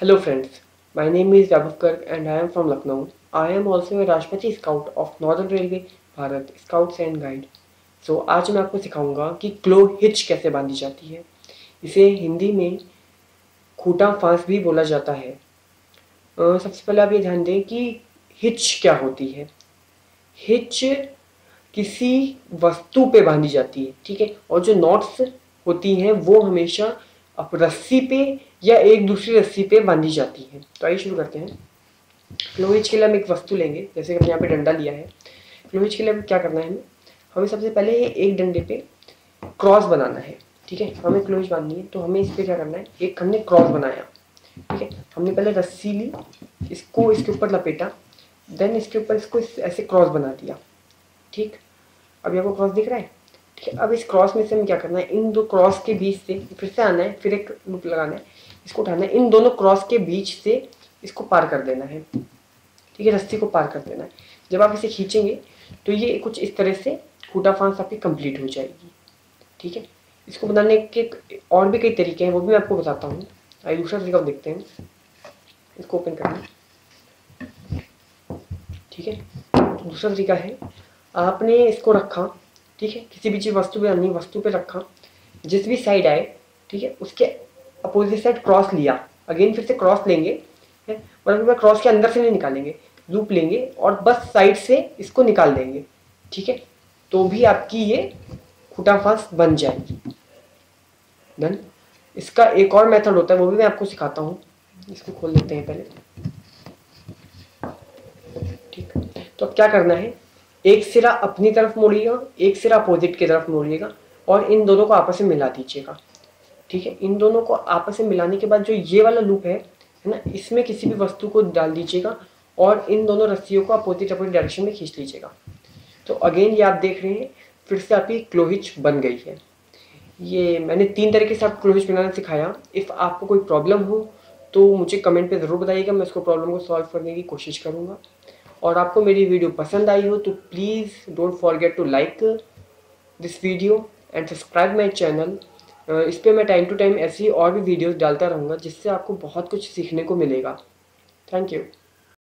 Hello friends, my name is Vaibhav Garg and I am from Lucknow. I am also a Rajpati Scout of Northern Railway, Bharat Scouts and Guide. So आज मैं आपको सिखाऊंगा कि clove hitch कैसे बांधी जाती है। इसे हिंदी में खूटा फांस भी बोला जाता है। सबसे पहले आप ये ध्यान दें कि हिच क्या होती है। हिच किसी वस्तु पे बांधी जाती है, ठीक है। और जो नॉट्स होती हैं वो हमेशा अब रस्सी पे या एक दूसरी रस्सी पे बांधी जाती है। तो आइए शुरू करते हैं। क्लोव हिच के लिए हम एक वस्तु लेंगे, जैसे हमने यहाँ पे डंडा लिया है। क्लोव हिच के लिए क्या करना है, हमें सबसे पहले एक डंडे पे क्रॉस बनाना है, ठीक है। हमें क्लोव हिच बांधनी है तो हमें इस पे क्या करना है, एक हमने क्रॉस बनाया, ठीक है। हमने पहले रस्सी ली, इसको इसके ऊपर लपेटा, देन इसके ऊपर इसको ऐसे क्रॉस बना दिया, ठीक। अभी आपको क्रॉस दिख रहा है, ठीक है। अब इस क्रॉस में से हमें क्या करना है, इन दो क्रॉस के बीच से फिर से आना है, फिर एक लूप लगाना है, इसको उठाना है, इन दोनों क्रॉस के बीच से इसको पार कर देना है, ठीक है। रस्सी को पार कर देना है। जब आप इसे खींचेंगे तो ये कुछ इस तरह से खूटा फांस आपकी कंप्लीट हो जाएगी, ठीक है। इसको बनाने के और भी कई तरीके हैं, वो भी मैं आपको बताता हूँ। आइए दूसरा तरीका हम देखते हैं। इसको ओपन करना, ठीक है। दूसरा तरीका है, आपने इसको रखा, ठीक है, किसी भी चीज वस्तु पे अन्य वस्तु पे रखा, जिस भी साइड आए, ठीक है, उसके अपोजिट साइड क्रॉस लिया। अगेन फिर से क्रॉस लेंगे, वरना क्रॉस के अंदर से नहीं निकालेंगे, लूप लेंगे और बस साइड से इसको निकाल देंगे, ठीक है। तो भी आपकी ये खूटा फांस बन जाएगी। डन। इसका एक और मेथड होता है, वो भी मैं आपको सिखाता हूँ। इसको खोल लेते हैं पहले, ठीक। तो अब क्या करना है, एक सिरा अपनी तरफ मोड़िएगा, एक सिरा अपोजिट की तरफ मोड़िएगा और इन दोनों को आपस में मिला दीजिएगा, ठीक है। इन दोनों को आपस में मिलाने के बाद जो ये वाला लूप है ना, इसमें किसी भी वस्तु को डाल दीजिएगा और इन दोनों रस्सियों को अपोजिट अपोजिट डायरेक्शन में खींच लीजिएगा। तो अगेन ये आप देख रहे हैं, फिर से आपकी क्लोव हिच बन गई है। ये मैंने 3 तरीके से आप क्लोव हिच बनाना सिखाया। इफ़ आपको कोई प्रॉब्लम हो तो मुझे कमेंट पर ज़रूर बताइएगा, मैं उसको प्रॉब्लम को सॉल्व करने की कोशिश करूँगा। और आपको मेरी वीडियो पसंद आई हो तो please don't forget to like this video and subscribe my channel. इस पर मैं टाइम टू टाइम ऐसी और भी वीडियोस डालता रहूँगा, जिससे आपको बहुत कुछ सीखने को मिलेगा। Thank you.